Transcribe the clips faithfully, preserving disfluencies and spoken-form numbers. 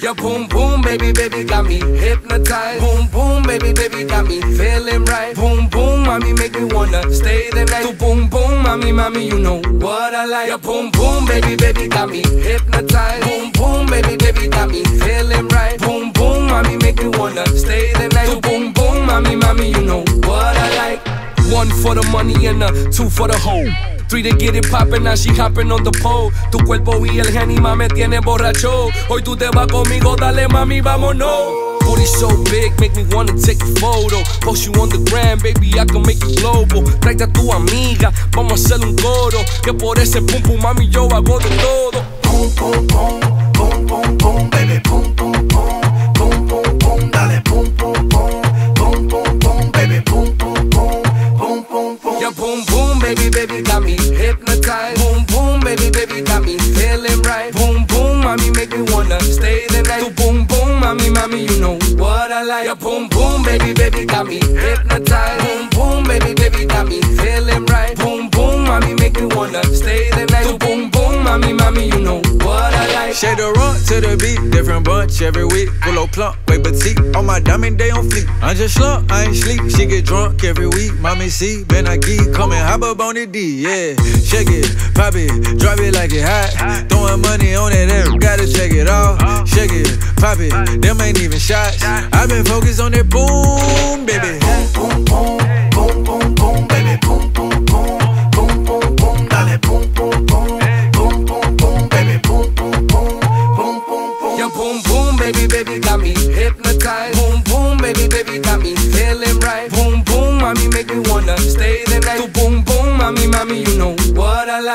Your boom boom baby baby got me hypnotized. Boom boom baby baby got me feeling right. Boom boom mommy make me wanna stay the night. Do boom boom mommy mommy you know what I like. Your boom boom baby baby got me hypnotized. Boom boom baby baby got me feeling right. Boom boom mommy make me wanna stay the night. Do boom boom mommy mommy you know what I like. One for the money and a two for the hoe. Three to get it poppin', now she hoppin' on the pole. Tu cuerpo y el genima me tiene borracho. Hoy tú te vas conmigo, dale mami, vámonos. Booty so big, make me wanna take a photo. Post you on the gram, baby, I can make you global. Trae a tu amiga, vamos a hacer un coro. Que por ese pum pum, mami, yo hago de todo. Pum pum pum, pum pum pum, baby, pum pum pum. Pum pum pum, dale pum pum pum. Pum pum pum, baby, pum pum pum. Pum pum pum, yeah, pum pum, baby, baby, got me. Boom, boom, baby, baby, got me feeling right. Boom, boom, mommy, make me wanna stay the night. Do boom, boom, mommy, mommy, you know what I like. Your boom, boom, baby, baby, got me hypnotized. Boom, boom, baby, baby, got me feeling right. Boom, boom, mommy, make me wanna stay the night. Do boom, boom, mommy, mommy, you know what I like. Shade the rock to the beat, different bunch every week. Pull up, plump, way petite, on my diamond, they on fleek. I just slump, I ain't sleep, she get drunk every week. Mommy see, Ben I geek, come and hop up on the D, yeah. Shake it. Pop it, drop it like it hot. Throwing money on it, every gotta check it off. Shake it, pop it, them ain't even shots. I been focused on that boom, baby. Boom, boom, boom, boom, boom, boom, baby. Boom, boom, boom, boom, boom, boom, dale, boom, boom, boom, boom, boom, boom, baby. Boom, boom, boom, boom, boom, boom. Your boom, boom, baby, baby got me hypnotized. Boom, boom, baby, baby got me feeling right. Boom, boom, mommy make me wanna stay the night. Do boom, boom, mommy, mommy, you know.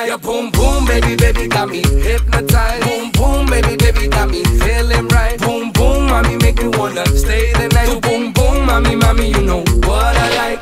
Your boom boom baby baby got me hypnotized. Boom boom baby baby got me feeling right. Boom boom mommy make me wanna stay the night. Do boom boom mommy mommy you know what I like.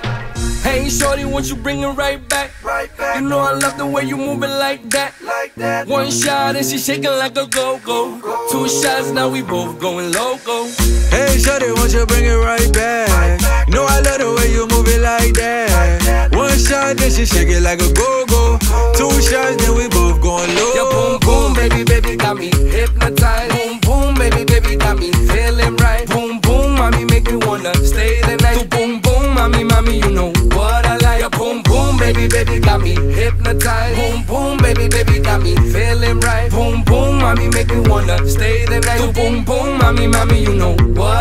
Hey shorty, won't you bring it right back? Right back. You know I love the way you move it like that. Like that. One shot and she shaking like a go-go. Two shots now we both going loco. Hey shorty, won't you bring it right back? Right back. You know I love the way you move it like that. Like that. One shot and she shake it like a go-go. Two shots, then we both going low. Your boom boom, baby, baby got me hypnotized. Boom boom, baby, baby got me feeling right. Boom boom, mommy make me wanna stay the night. Do boom boom, mommy, mommy, you know what I like. Your boom boom, baby, baby got me hypnotized. Boom boom, baby, baby got me feeling right. Boom boom, mommy make me wanna stay the night. Do boom boom, mommy, mommy, you know what.